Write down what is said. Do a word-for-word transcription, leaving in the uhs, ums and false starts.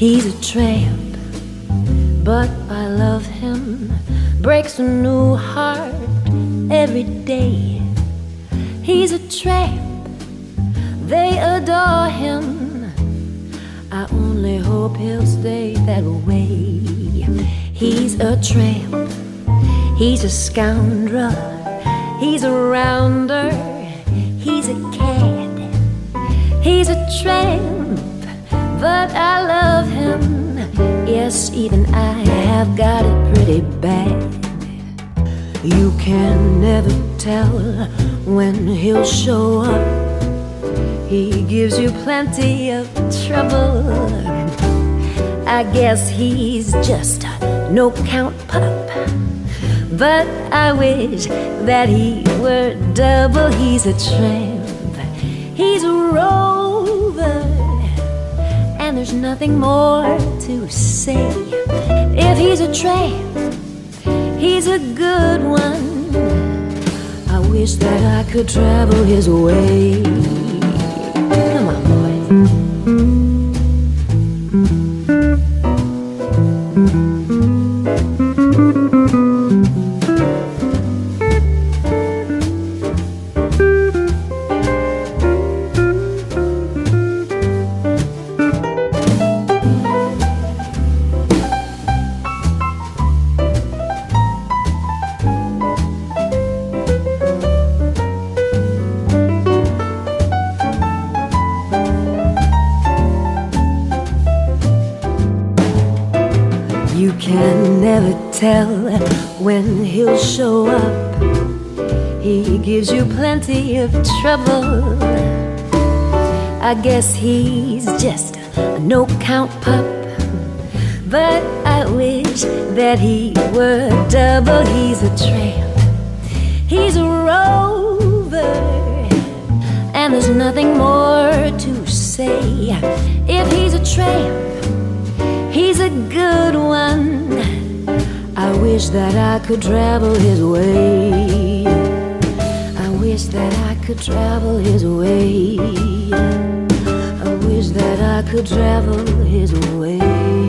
He's a tramp, but I love him. Breaks a new heart every day. He's a tramp, they adore him. I only hope he'll stay that way. He's a tramp, he's a scoundrel, he's a rounder, he's a cad. He's a tramp, but I love him. Yes, even I have got it pretty bad. You can never tell when he'll show up. He gives you plenty of trouble. I guess he's just a no-count pup, but I wish that he were double. He's a tramp, he's a rover, and there's nothing more to say. If he's a tramp, he's a good one. I wish that I could travel his way. Come on, boys. You can never tell when he'll show up. He gives you plenty of trouble. I guess he's just a no-count pup, but I wish that he were double. He's a tramp, he's a rover, and there's nothing more to say. If he's a tramp, he's a good one. I wish that I could travel his way. I wish that I could travel his way. I wish that I could travel his way.